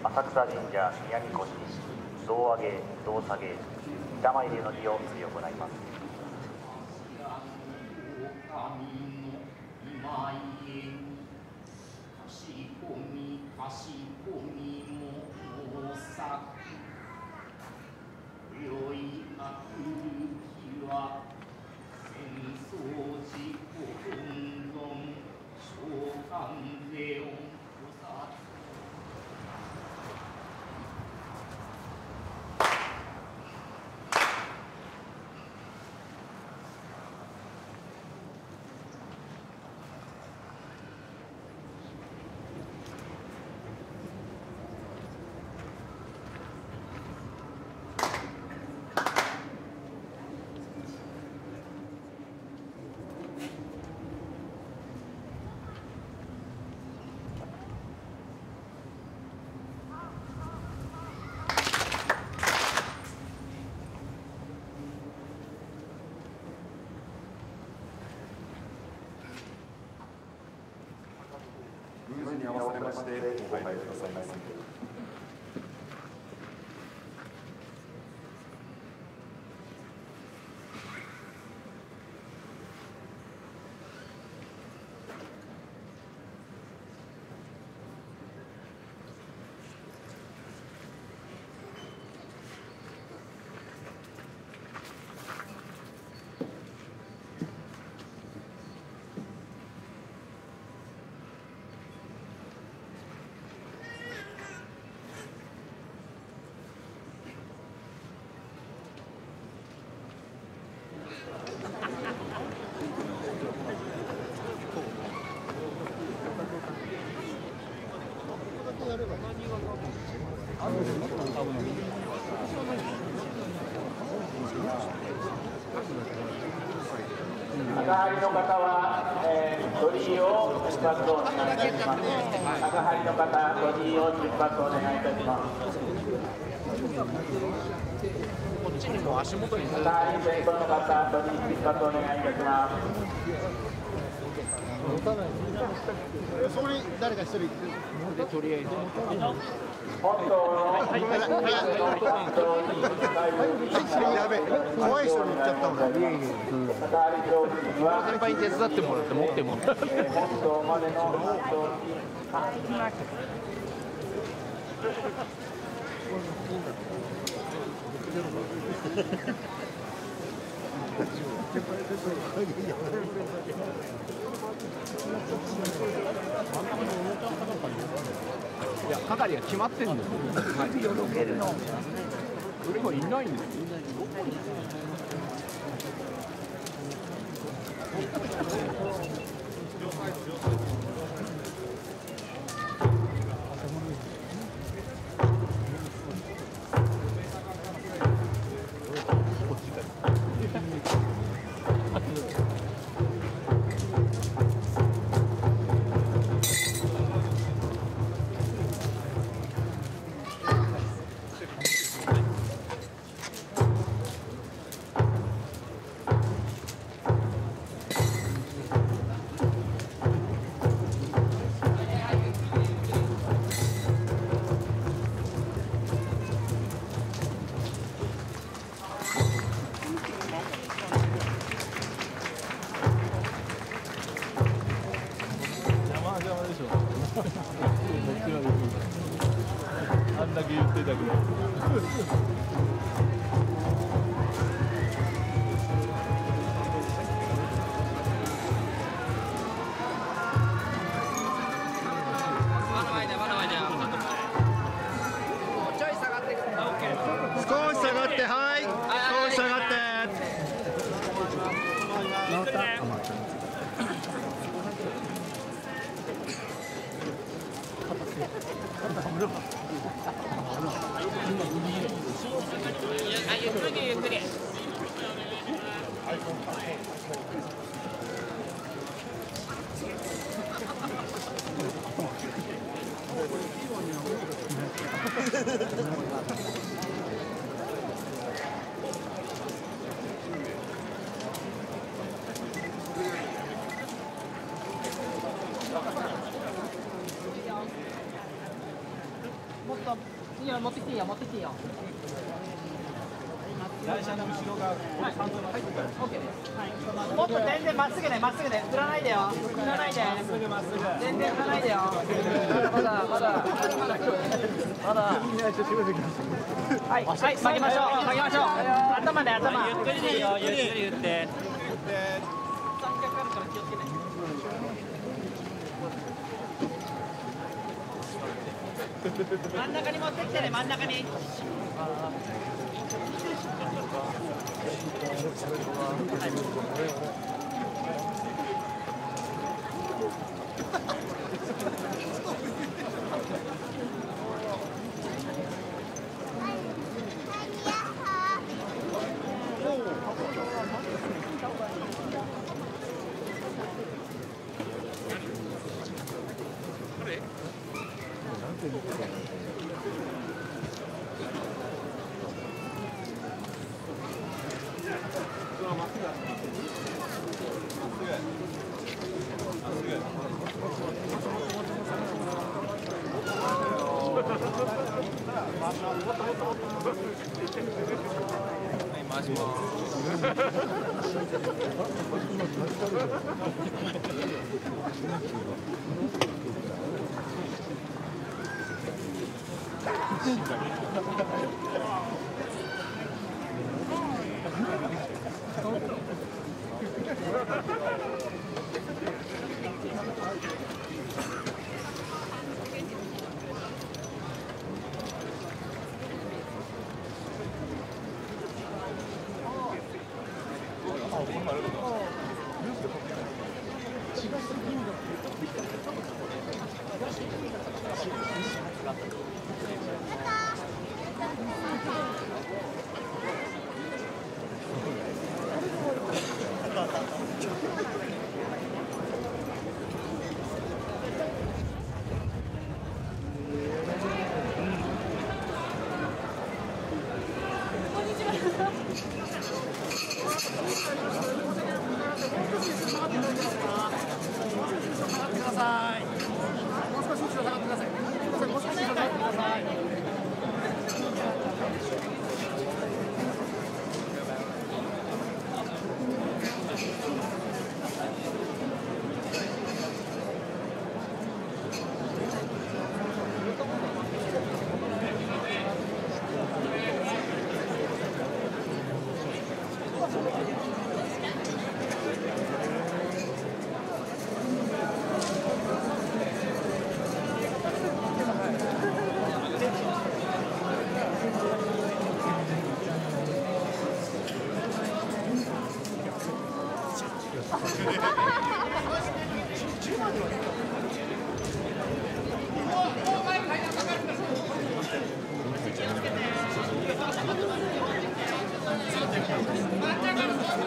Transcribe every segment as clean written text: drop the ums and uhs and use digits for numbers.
浅草神社宮神輿胴上げ胴下げ板前入れの儀を執り行います。 お入りくださいませ。 先輩に手伝ってもらって持ってもらっていや係が決まってるんですよ。俺もいないんですよ。もっと持ってきていいよ、持ってきていいよ。台車の後ろが3層入ってから OK です。もっと全然まっすぐね、まっすぐね、振らないでよ、振らないで、全然振らないでよ。まだまだまだはいはい、曲げましょう、曲げましょう、頭で頭、ゆっくりでいいよ、ゆっくり言って三脚あるから気をつけて。真ん中に持ってきてね、真ん中に。真ん中の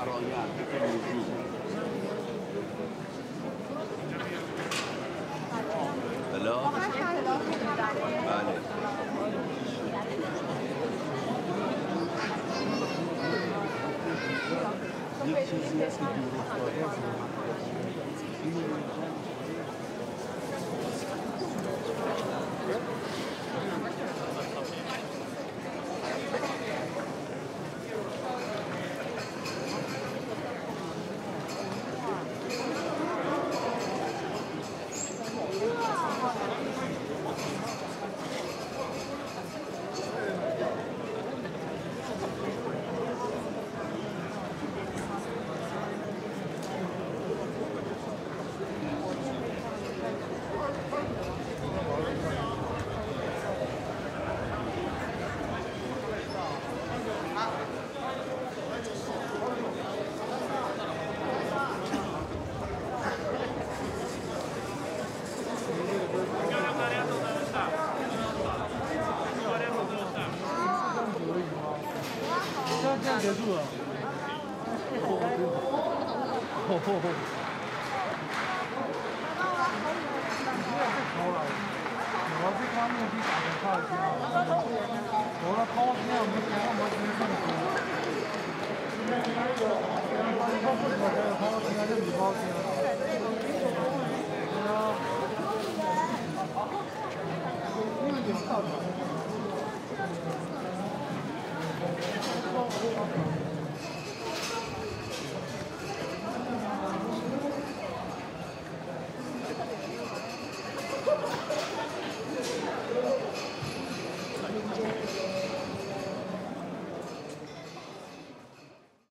parola che mi dice. Allora?